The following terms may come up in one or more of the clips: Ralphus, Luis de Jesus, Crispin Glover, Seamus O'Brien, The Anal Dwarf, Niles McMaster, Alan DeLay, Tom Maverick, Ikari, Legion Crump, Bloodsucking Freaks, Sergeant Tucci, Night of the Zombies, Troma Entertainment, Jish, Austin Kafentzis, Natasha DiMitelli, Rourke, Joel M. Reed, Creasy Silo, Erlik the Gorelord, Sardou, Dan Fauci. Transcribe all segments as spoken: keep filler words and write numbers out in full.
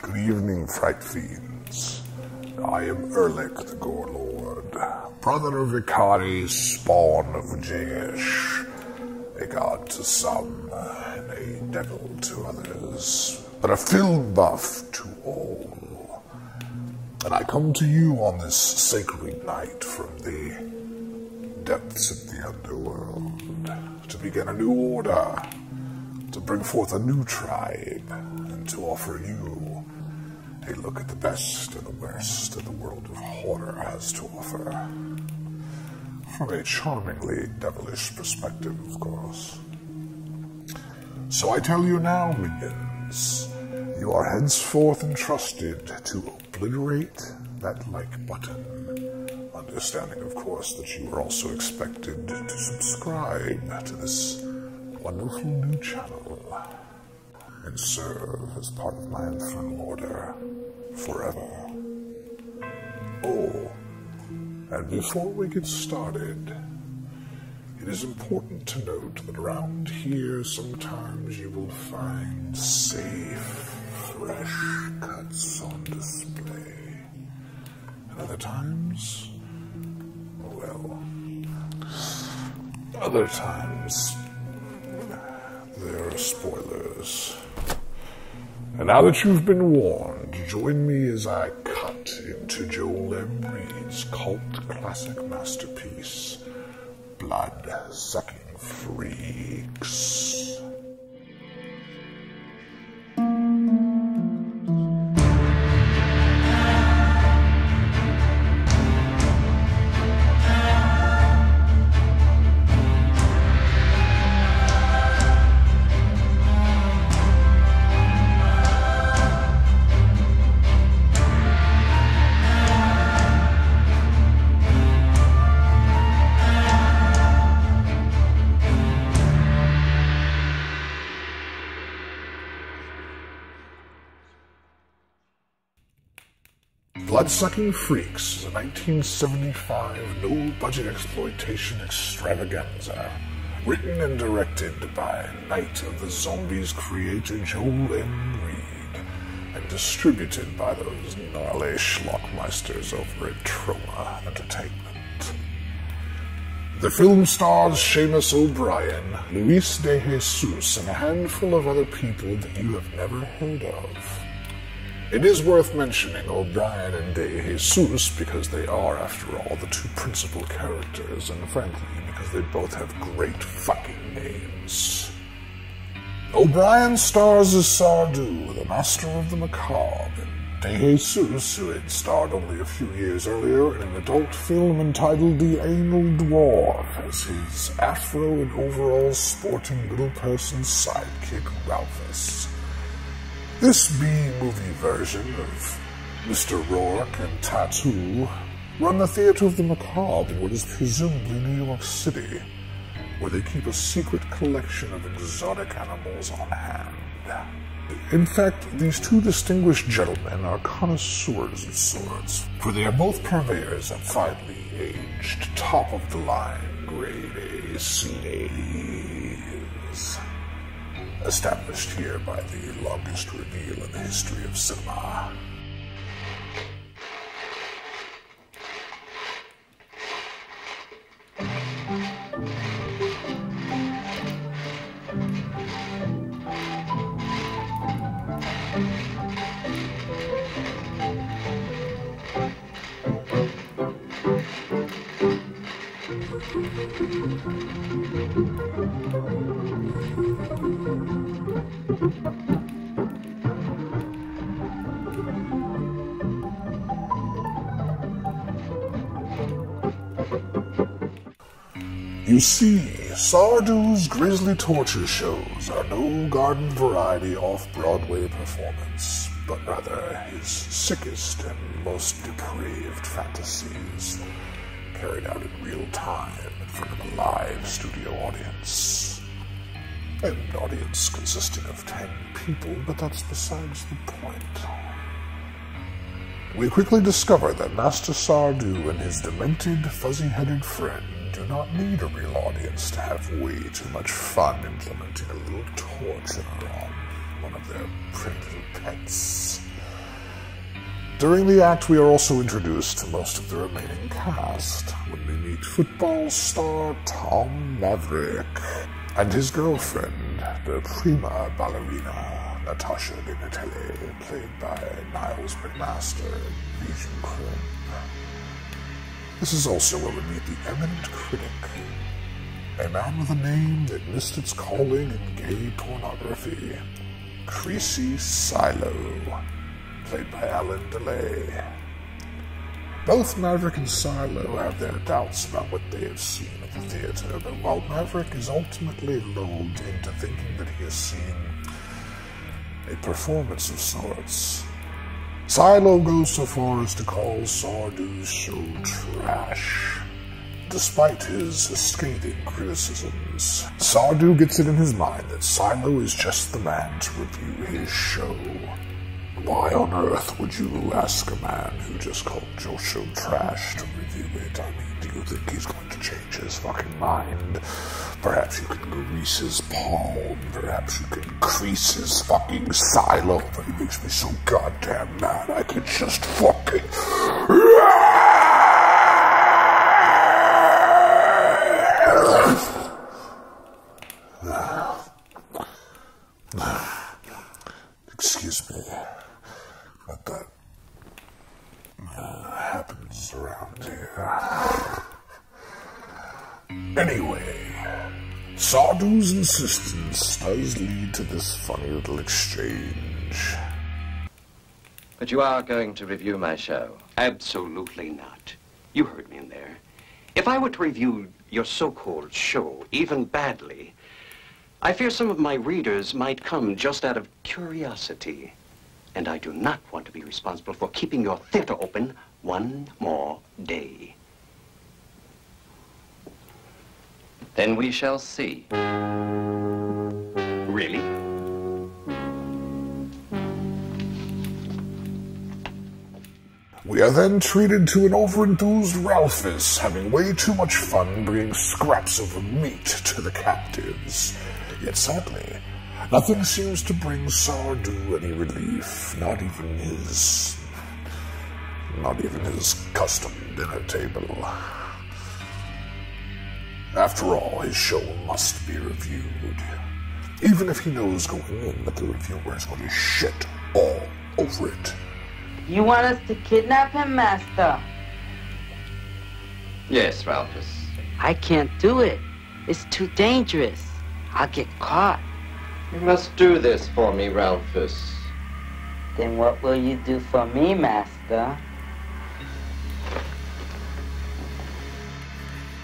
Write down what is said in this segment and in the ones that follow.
Good evening, fright fiends. I am Erlik the Gorelord, brother of Ikari, spawn of Jish. A god to some, and a devil to others, but a film buff to all. And I come to you on this sacred night from the depths of the underworld, to begin a new order, to bring forth a new tribe, and to offer you a look at the best and the worst that the world of horror has to offer. From a charmingly devilish perspective, of course. So I tell you now, minions, you are henceforth entrusted to obliterate that like button. Understanding, of course, that you are also expected to subscribe to this wonderful new channel and serve as part of my infernal order forever. Oh, and before we get started, it is important to note that around here sometimes you will find safe, fresh cuts on display. And other times, well, other times, there are spoilers. And now that you've been warned, join me as I cut into Joel M. Reed's cult classic masterpiece, Blood Sucking Freaks. Blood Sucking Freaks is a nineteen seventy-five no-budget exploitation extravaganza, written and directed by Night of the Zombies creator Joel M. Reed, and distributed by those gnarly schlockmeisters over at Troma Entertainment. The film stars Seamus O'Brien, Luis de Jesus, and a handful of other people that you have never heard of. It is worth mentioning O'Brien and De Jesus because they are, after all, the two principal characters, and frankly, because they both have great fucking names. O'Brien stars as Sardou, the master of the macabre, and De Jesus, who had starred only a few years earlier in an adult film entitled The Anal Dwarf, as his afro and overall sporting little person sidekick, Ralphus. This B-movie version of Mister Rourke and Tattoo run the Theatre of the Macabre in what is presumably New York City, where they keep a secret collection of exotic animals on hand. In fact, these two distinguished gentlemen are connoisseurs of sorts, for they are both purveyors of finely aged, top-of-the-line grade A slaves, established here by the longest reveal in the history of cinema. You see, Sardou's grisly torture shows are no garden variety off-Broadway performance, but rather his sickest and most depraved fantasies, carried out in real time in front of a live studio audience. An audience consisting of ten people, but that's besides the point. We quickly discover that Master Sardou and his demented, fuzzy-headed friend do not need a real audience to have way too much fun implementing a little torture on one of their pretty little pets. During the act, we are also introduced to most of the remaining cast when we meet football star Tom Maverick and his girlfriend, the prima ballerina Natasha DiMitelli, played by Niles McMaster in Legion Crump. This is also where we meet the eminent critic, a man with a name that missed its calling in gay pornography, Creasy Silo, played by Alan DeLay. Both Maverick and Silo have their doubts about what they have seen at the theater, but while Maverick is ultimately lulled into thinking that he has seen a performance of sorts, Silo goes so far as to call Sardou's show trash. Despite his scathing criticisms, Sardou gets it in his mind that Silo is just the man to review his show. Why on earth would you ask a man who just called your show trash to review it? I mean, do you think he's going to change his fucking mind? Perhaps you can grease his palm, perhaps you can crease his fucking Silo, but he makes me so goddamn mad I could just fucking... Excuse me, but that uh, happens around here. Anyway, Sardou's insistence does lead to this funny little exchange. But you are going to review my show? Absolutely not. You heard me in there. If I were to review your so-called show, even badly, I fear some of my readers might come just out of curiosity, and I do not want to be responsible for keeping your theater open one more day. Then we shall see. Really? We are then treated to an overenthused Ralphus having way too much fun bringing scraps of meat to the captives. Yet sadly, nothing seems to bring Sardou any relief, not even his... not even his custom dinner table. After all, his show must be reviewed, even if he knows going in that the reviewer is going to shit all over it. You want us to kidnap him, Master? Yes, Ralphus. I can't do it. It's too dangerous. I'll get caught. You must do this for me, Ralphus. Then what will you do for me, Master?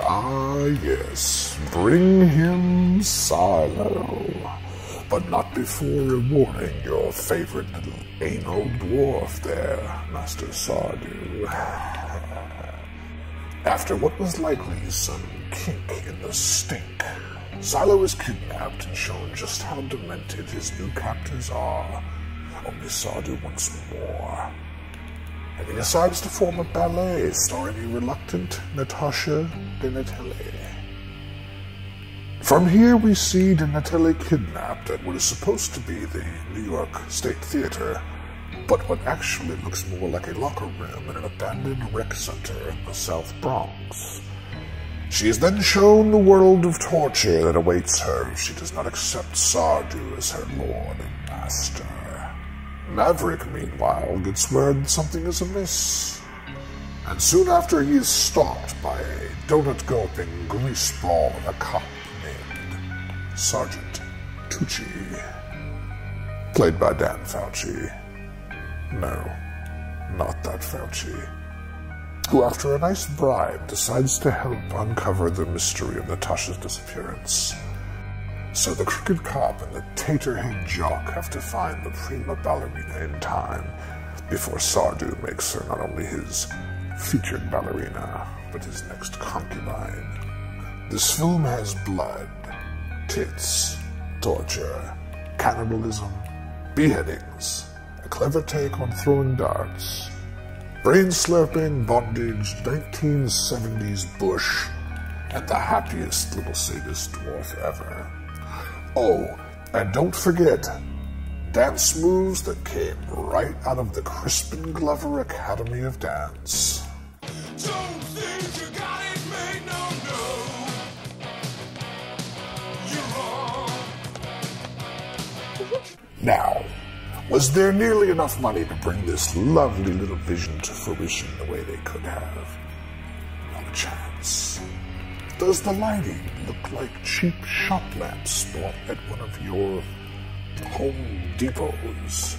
Ah, yes. Bring him Silo. But not before rewarding your favorite little anal dwarf there, Master Sardou. After what was likely some kink in the stink, Silo is kidnapped and shown just how demented his new captors are. Only Sardou wants more. And he decides to form a ballet starring a reluctant Natasha DiMitelli. From here, we see DiMitelli kidnapped at what is supposed to be the New York State Theater, but what actually looks more like a locker room in an abandoned rec center in the South Bronx. She is then shown the world of torture that awaits her if she does not accept Sardou as her lord and master. Maverick, meanwhile, gets word something is amiss, and soon after he is stopped by a donut-gulping greaseball of a cop. Sergeant Tucci, played by Dan Fauci. No, not that Fauci, who after a nice bribe decides to help uncover the mystery of Natasha's disappearance. So the crooked cop and the tater-head jock have to find the prima ballerina in time before Sardou makes her not only his featured ballerina, but his next concubine. This film has blood, tits, torture, cannibalism, beheadings, a clever take on throwing darts, brain-slurping bondage, nineteen seventies bush, and the happiest little sadist dwarf ever. Oh, and don't forget, dance moves that came right out of the Crispin Glover Academy of Dance. Don't think you got it made, no, no. You're wrong. Now, was there nearly enough money to bring this lovely little vision to fruition the way they could have? Not a chance. Does the lighting look like cheap shop lamps bought at one of your Home Depots?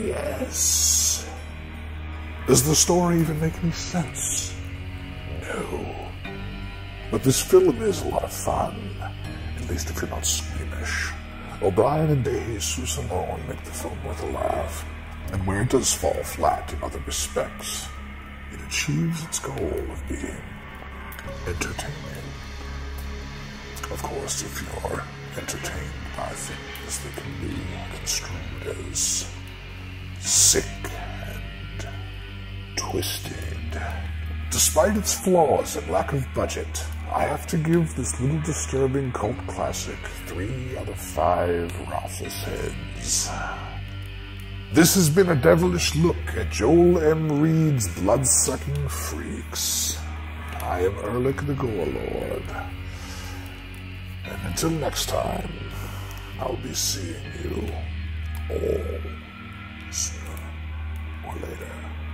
Yes. Does the story even make any sense? No. But this film is a lot of fun, at least if you're not squeamish. O'Brien and De Jesus alone make the film worth a laugh, and where it does fall flat in other respects, it achieves its goal of being entertaining. Of course, if you are entertained by things that can be construed as sick and twisted. Despite its flaws and lack of budget, I have to give this little disturbing cult classic three out of five Ralphus heads. This has been a devilish look at Joel M. Reed's Blood Sucking Freaks. I am Erlik the Gorelord. And until next time, I'll be seeing you all sooner or later.